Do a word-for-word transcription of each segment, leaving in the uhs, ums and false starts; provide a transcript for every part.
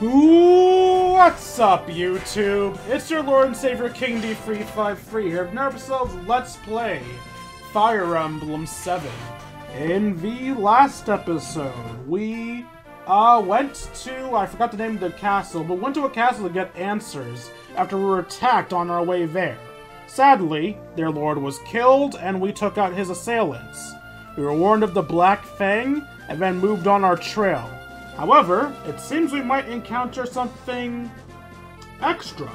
What's up, YouTube? It's your Lord and Savior King D three five three here. Now ourselves, let's play Fire Emblem seven. In the last episode, we uh, went to, I forgot the name of the castle, but went to a castle to get answers after we were attacked on our way there. Sadly, their lord was killed and we took out his assailants. We were warned of the Black Fang and then moved on our trail. However, it seems we might encounter something extra.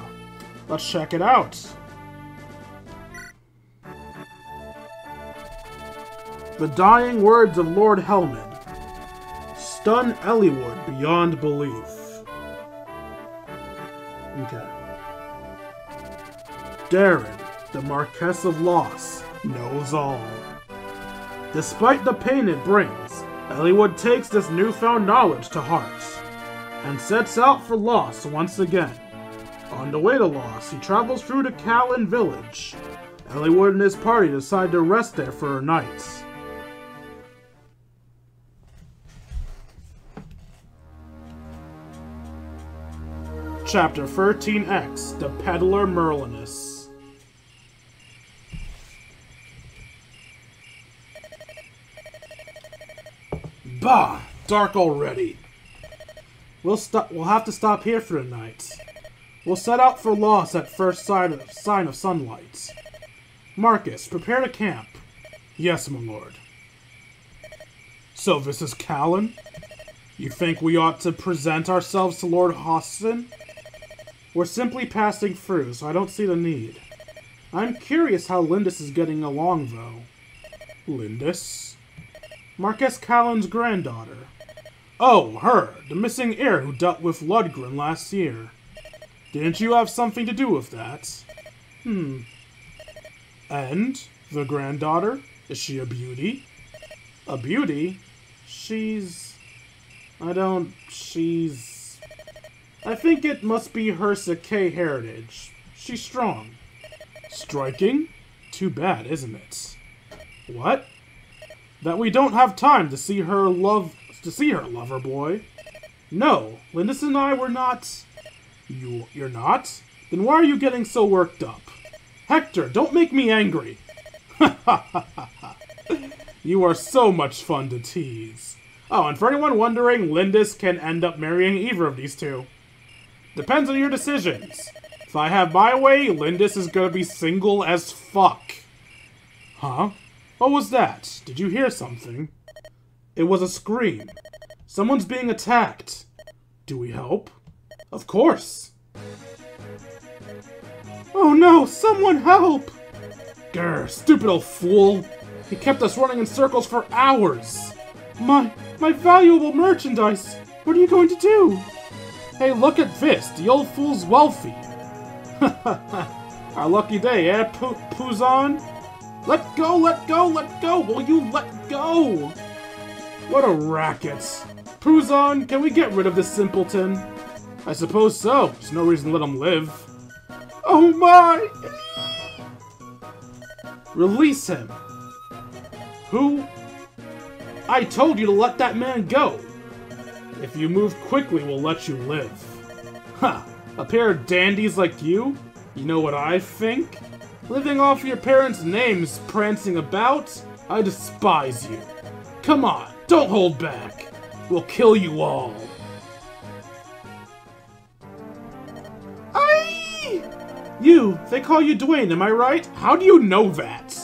Let's check it out. The dying words of Lord Helman stun Eliwood beyond belief. Okay. Darren, the Marquess of Loss, knows all. Despite the pain it brings, Eliwood takes this newfound knowledge to heart, and sets out for Loss once again. On the way to Loss, he travels through to Callan Village. Eliwood and his party decide to rest there for a night. Chapter thirteen X, The Peddler Merlinus. Bah! Dark already! We'll stop. We'll have to stop here for the night. We'll set out for Loss at first sign of, sign of sunlight. Marcus, prepare to camp. Yes, my lord. So this is Callan? You think we ought to present ourselves to Lord Hostin? We're simply passing through, so I don't see the need. I'm curious how Lyndis is getting along, though. Lyndis? Marquess Callan's granddaughter. Oh, her, the missing heir who dealt with Ludgren last year. Didn't you have something to do with that? Hmm. And the granddaughter? Is she a beauty? A beauty? She's... I don't... she's... I think it must be her Sacaean heritage. She's strong. Striking? Too bad, isn't it? What? That we don't have time to see her love... to see her, lover boy. No, Lyndis and I were not... You... you're not? Then why are you getting so worked up? Hector, don't make me angry! Ha ha ha ha! You are so much fun to tease. Oh, and for anyone wondering, Lyndis can end up marrying either of these two. Depends on your decisions. If I have my way, Lyndis is gonna be single as fuck. Huh? What was that? Did you hear something? It was a scream. Someone's being attacked. Do we help? Of course. Oh no, someone help! Grr, stupid old fool. He kept us running in circles for hours. My, my valuable merchandise. What are you going to do? Hey, look at this. The old fool's wealthy. Ha ha ha. Our lucky day, eh, Puzan? Let go, let go, let go! Will you let go? What a racket. Pruzon, can we get rid of this simpleton? I suppose so. There's no reason to let him live. Oh my! Release him. Who? I told you to let that man go. If you move quickly, we'll let you live. Huh. A pair of dandies like you? You know what I think? Living off your parents' names, prancing about? I despise you. Come on, don't hold back. We'll kill you all. Aye! You, they call you Duane, am I right? How do you know that?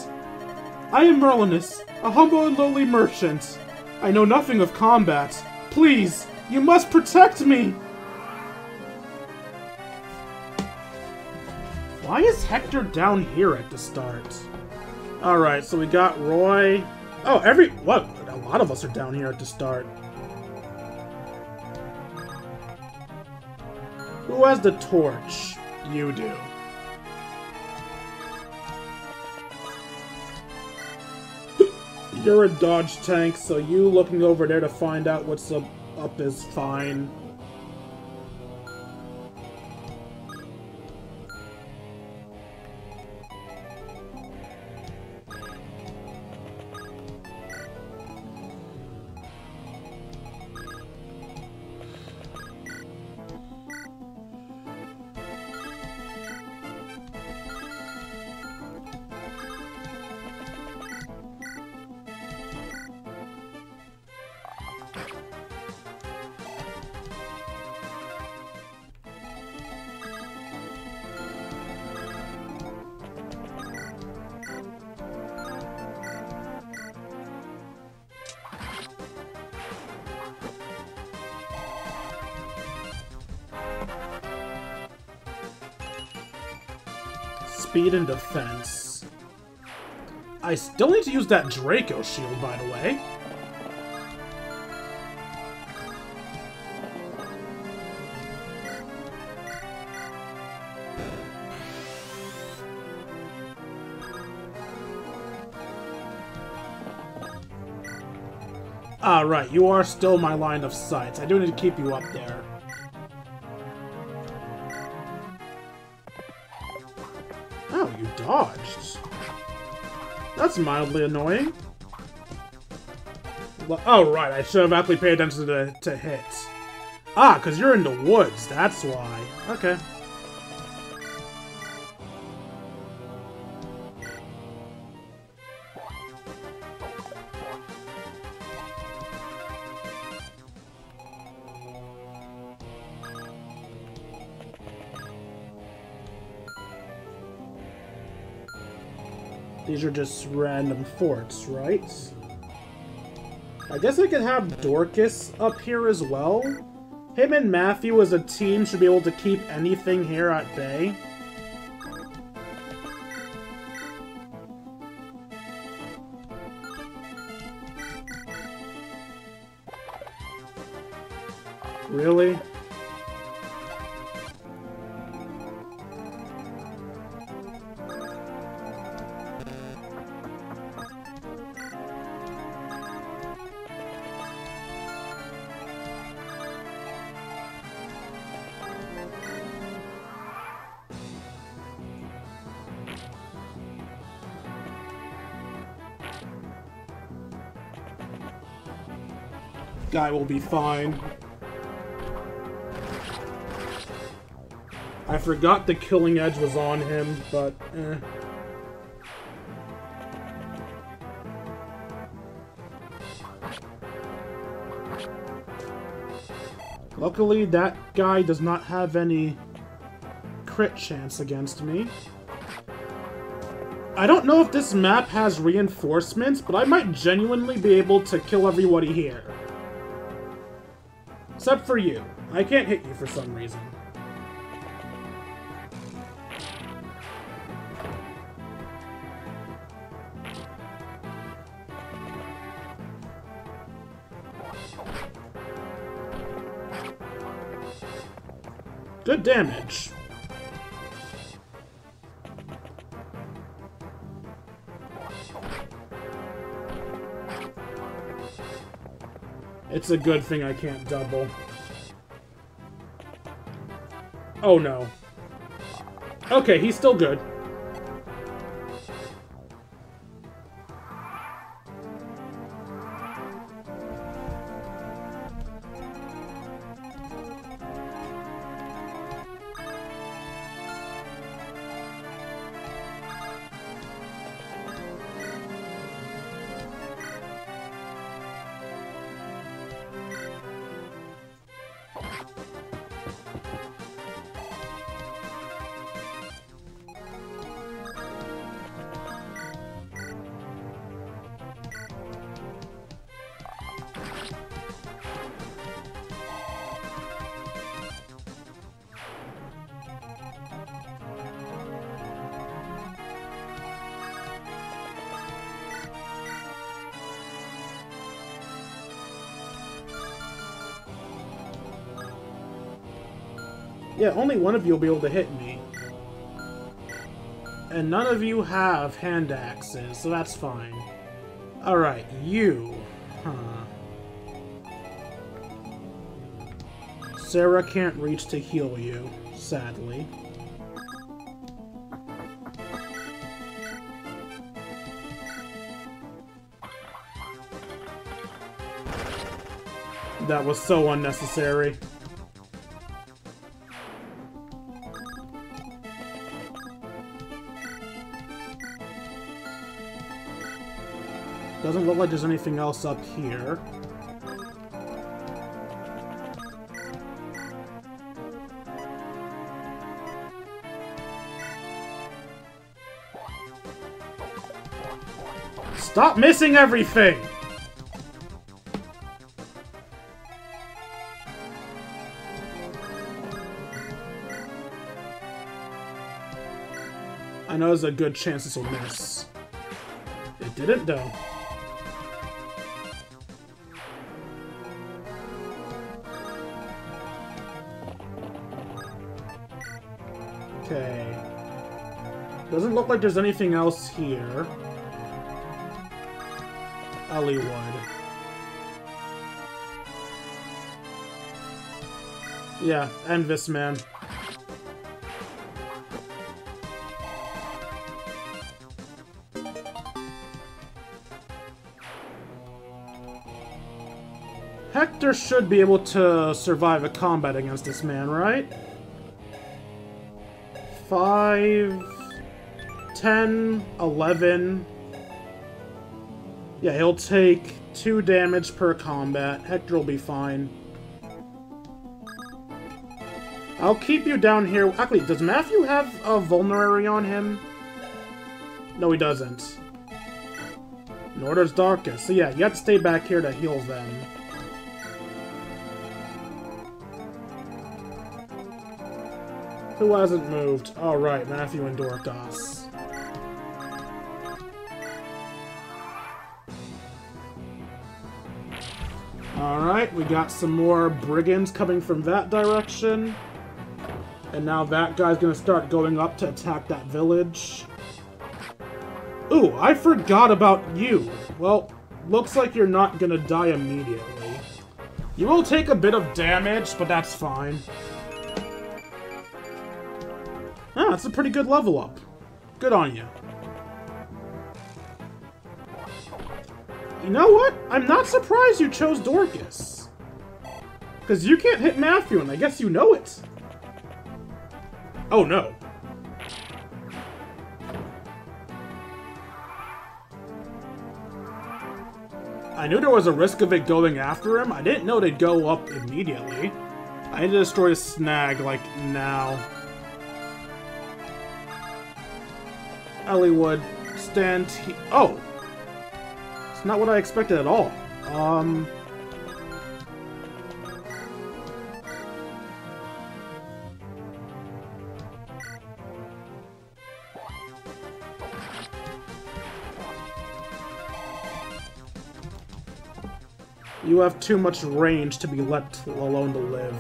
I am Merlinus, a humble and lowly merchant. I know nothing of combat. Please, you must protect me! Why is Hector down here at the start? Alright, so we got Roy. Oh, every... what? A lot of us are down here at the start. Who has the torch? You do. You're a dodge tank, so you looking over there to find out what's up, up is fine. speed and defense. I still need to use that Draco shield, by the way. Ah, right, you are still my line of sights. I do need to keep you up there. Oh, you dodged. That's mildly annoying. Oh, right, I should have aptly paid attention to, to hits. Ah, because you're in the woods, that's why. Okay. These are just random forts, right? I guess I could have Dorcas up here as well. Him and Matthew as a team should be able to keep anything here at bay. Really? Guy will be fine. I forgot the killing edge was on him, but eh. Luckily, that guy does not have any crit chance against me. I don't know if this map has reinforcements, but I might genuinely be able to kill everybody here. Except for you. I can't hit you for some reason. Good damage. It's a good thing I can't double. Oh no. Okay, he's still good. Yeah, only one of you will be able to hit me. And none of you have hand axes, so that's fine. Alright, you. Huh. Serra can't reach to heal you, sadly. That was so unnecessary. Doesn't look like there's anything else up here. Stop missing everything! I know there's a good chance this will miss. It didn't, though. Okay. Doesn't look like there's anything else here. Eliwood. Yeah, end this, man. Hector should be able to survive a combat against this man, right? five, ten, eleven. Yeah, he'll take two damage per combat. Hector will be fine. I'll keep you down here. Actually, does Matthew have a vulnerary on him? No, he doesn't. Nor does Dorcas. So yeah, you have to stay back here to heal them. Who hasn't moved? Alright, Matthew and Dorcas. Alright, we got some more brigands coming from that direction. And now that guy's gonna start going up to attack that village. Ooh, I forgot about you. Well, looks like you're not gonna die immediately. You will take a bit of damage, but that's fine. Ah, that's a pretty good level up. Good on you. You know what? I'm not surprised you chose Dorcas. Because you can't hit Matthew, and I guess you know it. Oh, no. I knew there was a risk of it going after him. I didn't know they'd go up immediately. I need to destroy a snag, like, now. Eliwood, stand he- oh! It's not what I expected at all. Um... You have too much range to be left alone to live.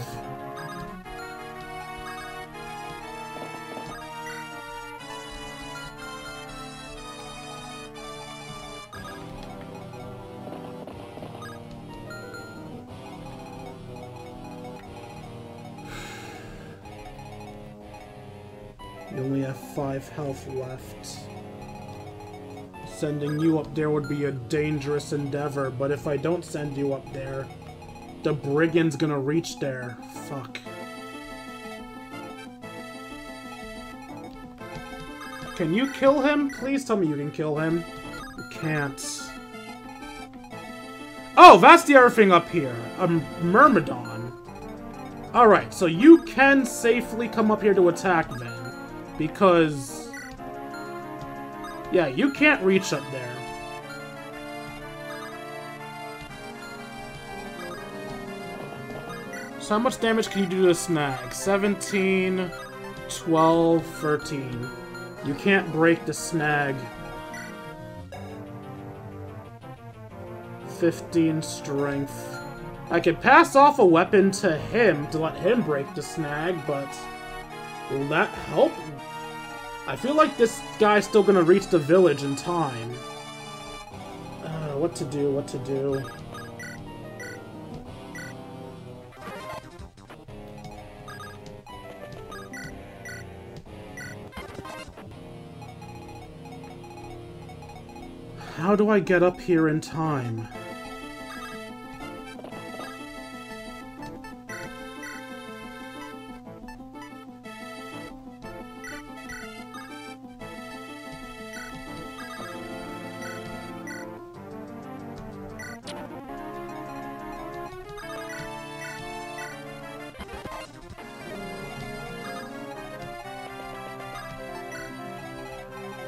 Five health left. Sending you up there would be a dangerous endeavor, but if I don't send you up there, the brigand's gonna reach there. Fuck. Can you kill him? Please tell me you can kill him. You can't. Oh, that's the other thing up here. A Myrmidon. Alright, so you can safely come up here to attack them. Because, yeah, you can't reach up there. So how much damage can you do to a snag? seventeen, twelve, thirteen. You can't break the snag. fifteen strength. I could pass off a weapon to him to let him break the snag, but will that help? I feel like this guy's still gonna reach the village in time. Uh, what to do, what to do. How do I get up here in time?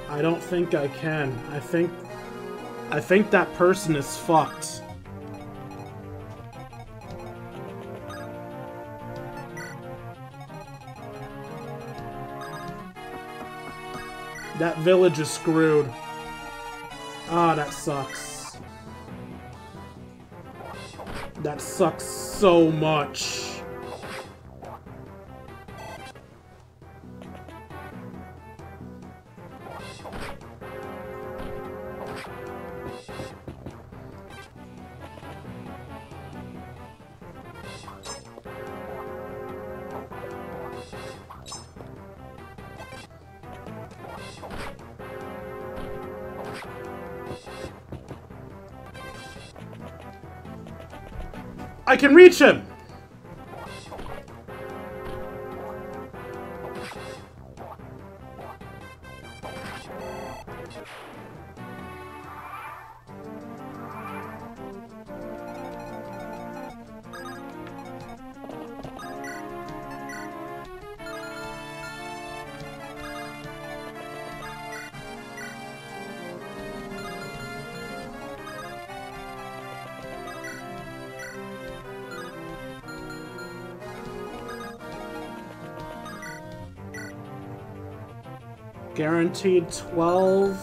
I don't think I can. I think... I think that person is fucked. That village is screwed. Ah, that sucks. That sucks so much. I can reach him! Guaranteed twelve.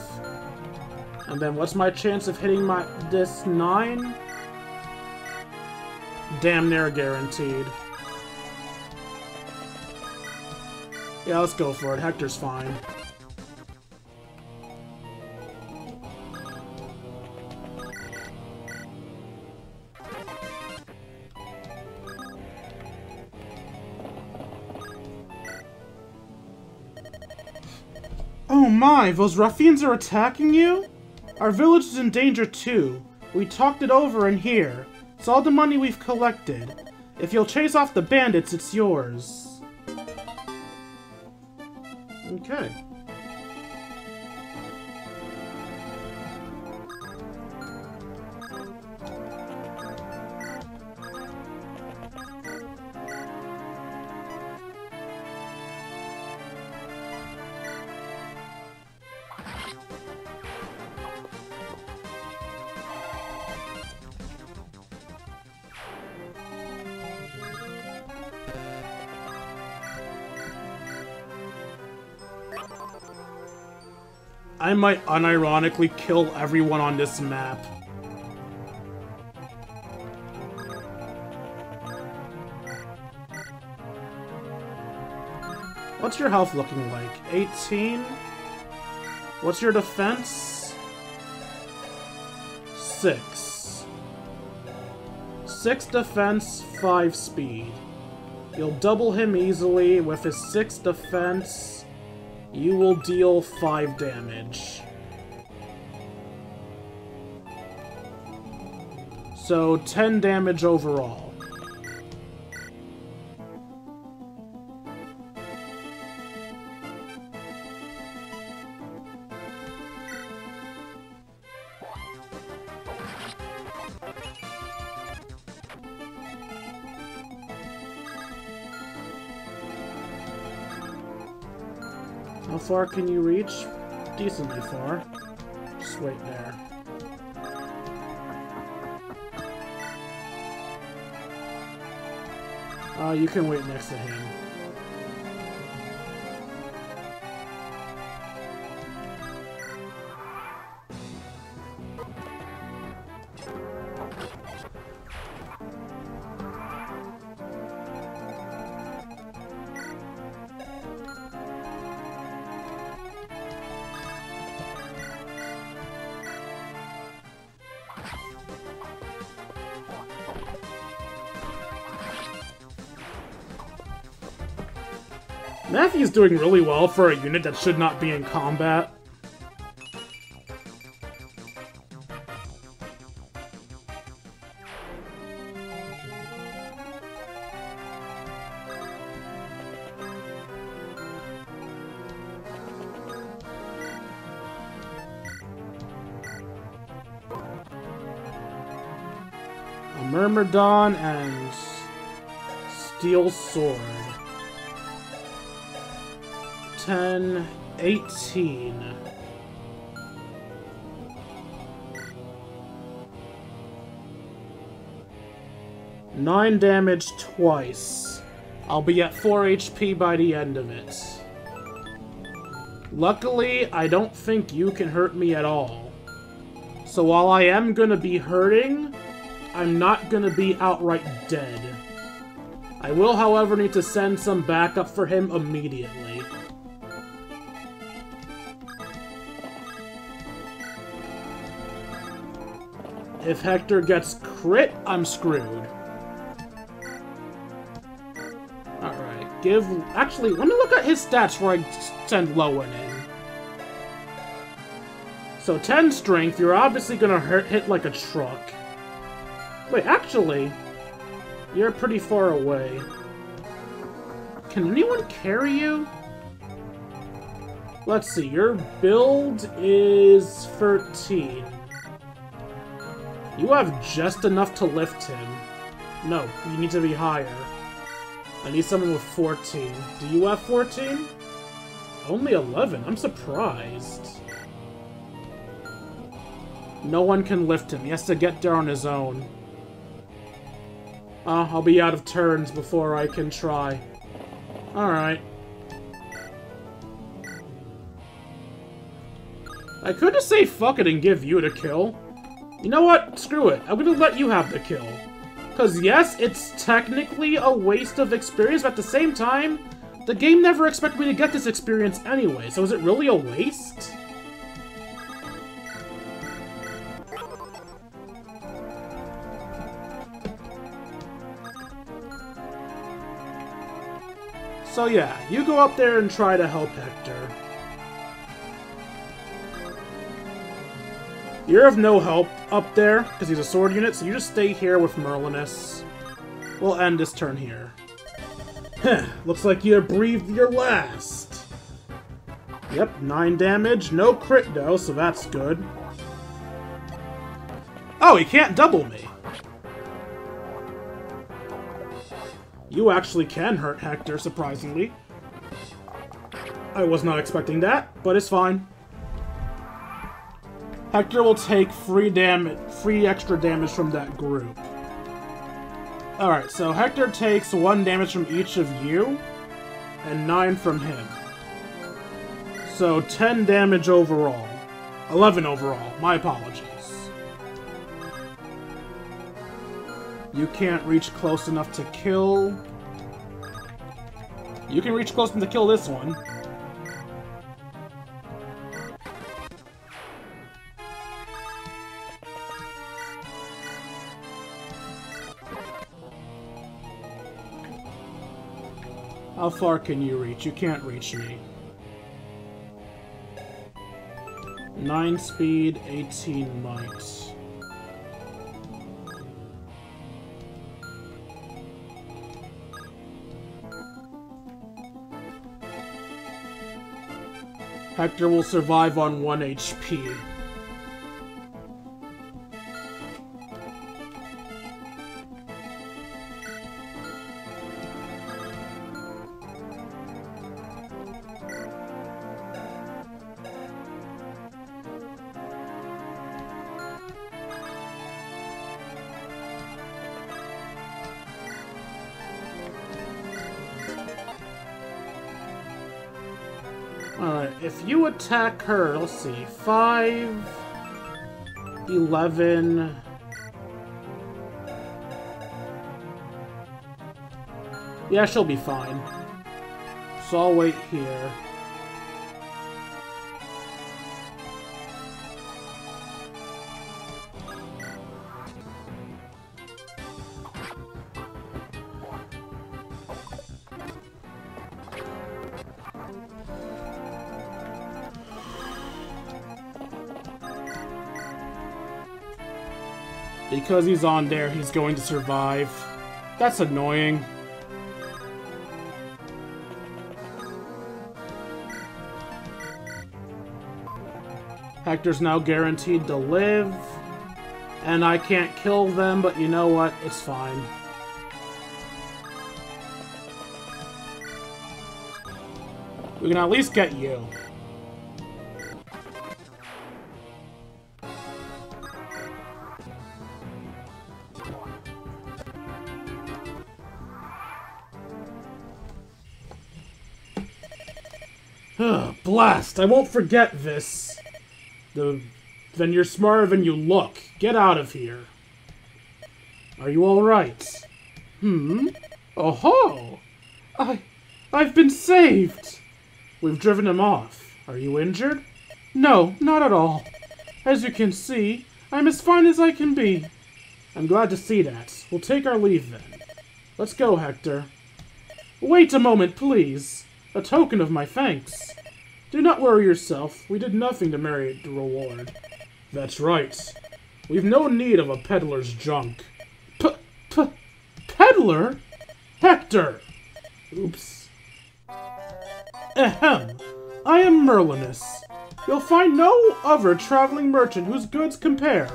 And then what's my chance of hitting my this nine? Damn near guaranteed. Yeah, let's go for it. Hector's fine. My, those ruffians are attacking you? Our village is in danger too. We talked it over in here. It's all the money we've collected. If you'll chase off the bandits, it's yours. Okay. I might unironically kill everyone on this map. What's your health looking like? eighteen? What's your defense? six. six defense, five speed. You'll double him easily with his six defense. You will deal five damage. So, ten damage overall. How far can you reach? Decently far. Just wait there. Uh, you can wait next to him. Matthew's doing really well for a unit that should not be in combat. A Myrmidon and Steel Sword. ten, eighteen. nine damage twice. I'll be at four H P by the end of it. Luckily, I don't think you can hurt me at all. So while I am gonna be hurting, I'm not gonna be outright dead. I will, however, need to send some backup for him immediately. If Hector gets crit, I'm screwed. Alright, give... Actually, let me look at his stats before I send Lowen in. So, ten strength, you're obviously gonna hurt, hit like a truck. Wait, actually... You're pretty far away. Can anyone carry you? Let's see, your build is thirteen. You have just enough to lift him. No, you need to be higher. I need someone with fourteen. Do you have fourteen? Only eleven, I'm surprised. No one can lift him, he has to get there on his own. Uh, I'll be out of turns before I can try. Alright. I could just say fuck it and give you the kill. You know what? Screw it. I'm gonna let you have the kill. Because yes, it's technically a waste of experience, but at the same time, the game never expected me to get this experience anyway, so is it really a waste? So yeah, you go up there and try to help Hector. You're of no help up there, because he's a sword unit, so you just stay here with Merlinus. We'll end this turn here. Heh, looks like you breathed your last. Yep, nine damage, no crit though, so that's good. Oh, he can't double me! You actually can hurt Hector, surprisingly. I was not expecting that, but it's fine. Hector will take free damage, free extra damage from that group. Alright, so Hector takes one damage from each of you, and nine from him. So ten damage overall. eleven overall, my apologies. You can't reach close enough to kill. You can reach close enough to kill this one. How far can you reach? You can't reach me. nine speed, eighteen might. Hector will survive on one H P. Attack her, let's see, five, eleven, yeah, she'll be fine, so I'll wait here. Because he's on there, he's going to survive. That's annoying. Hector's now guaranteed to live. And I can't kill them, but you know what? It's fine. We can at least get you. Ugh, blast. I won't forget this. The, then you're smarter than you look. Get out of here. Are you alright? Hmm? Oh-ho! I... I've been saved! We've driven him off. Are you injured? No, not at all. As you can see, I'm as fine as I can be. I'm glad to see that. We'll take our leave then. Let's go, Hector. Wait a moment, please. A token of my thanks. Do not worry yourself. We did nothing to merit the reward. That's right. We've no need of a peddler's junk. P-p-peddler? Hector! Oops. Ahem. I am Merlinus. You'll find no other traveling merchant whose goods compare.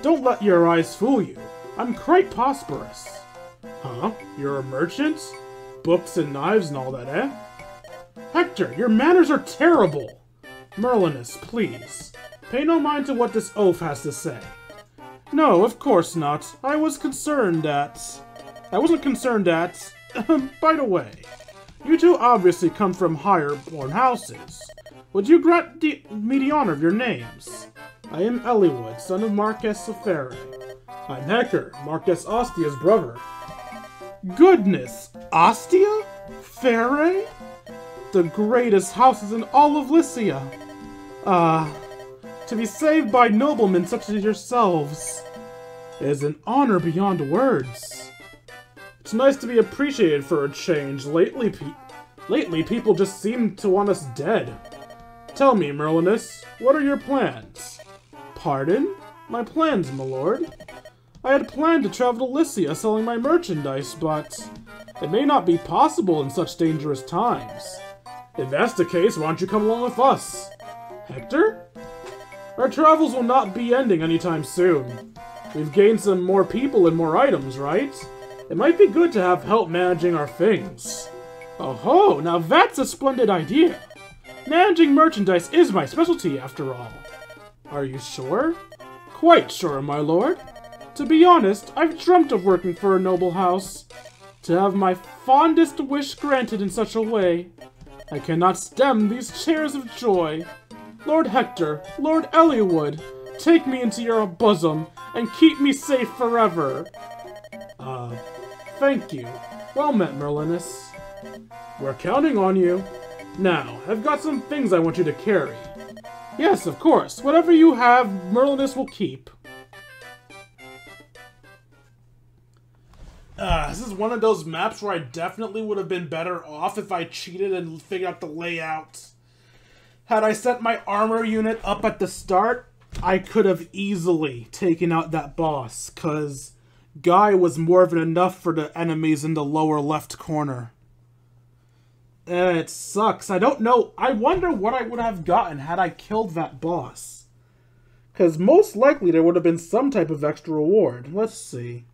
Don't let your eyes fool you. I'm quite prosperous. Huh? You're a merchant? Books and knives and all that, eh? Hector, your manners are terrible! Merlinus, please. Pay no mind to what this oaf has to say. No, of course not. I was concerned at... I wasn't concerned at... By the way, you two obviously come from higher-born houses. Would you grant the, me the honor of your names? I am Eliwood, son of Marquess of Ferre. I'm Hector, Marquess Ostia's brother. Goodness! Ostia? Ferre? The greatest houses in all of Lycia! Ah, uh, to be saved by noblemen such as yourselves is an honor beyond words. It's nice to be appreciated for a change. Lately, pe lately people just seem to want us dead. Tell me, Merlinus, what are your plans? Pardon? My plans, my lord? I had planned to travel to Lycia selling my merchandise, but it may not be possible in such dangerous times. If that's the case, why don't you come along with us? Hector? Our travels will not be ending anytime soon. We've gained some more people and more items, right? It might be good to have help managing our things. Oh-ho, now that's a splendid idea. Managing merchandise is my specialty, after all. Are you sure? Quite sure, my lord. To be honest, I've dreamt of working for a noble house. To have my fondest wish granted in such a way. I cannot stem these tears of joy. Lord Hector, Lord Eliwood, take me into your bosom and keep me safe forever. Uh, thank you. Well met, Merlinus. We're counting on you. Now, I've got some things I want you to carry. Yes, of course. Whatever you have, Merlinus will keep. Uh, this is one of those maps where I definitely would have been better off if I cheated and figured out the layout. Had I set my armor unit up at the start, I could have easily taken out that boss, because Guy was more than enough for the enemies in the lower left corner. Uh, it sucks. I don't know. I wonder what I would have gotten had I killed that boss. Because most likely there would have been some type of extra reward. Let's see.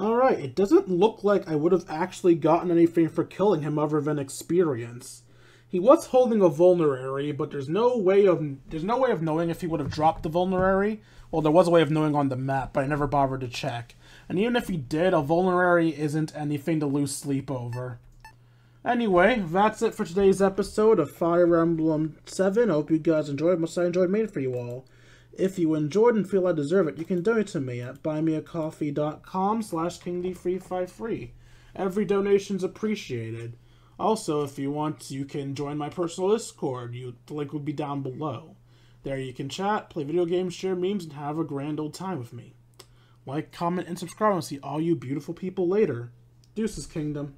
Alright, it doesn't look like I would have actually gotten anything for killing him other than experience. He was holding a vulnerary, but there's no way of there's no way of knowing if he would have dropped the vulnerary. Well, there was a way of knowing on the map, but I never bothered to check. And even if he did, a vulnerary isn't anything to lose sleep over. Anyway, that's it for today's episode of Fire Emblem seven. I hope you guys enjoyed. Much I enjoyed made it for you all. If you enjoyed and feel I deserve it, you can donate to me at buy me a coffee dot com slash king d three five three. Every donation's appreciated. Also, if you want, you can join my personal Discord. You, the link will be down below. There you can chat, play video games, share memes, and have a grand old time with me. Like, comment, and subscribe, and see all you beautiful people later. Deuces, Kingdom.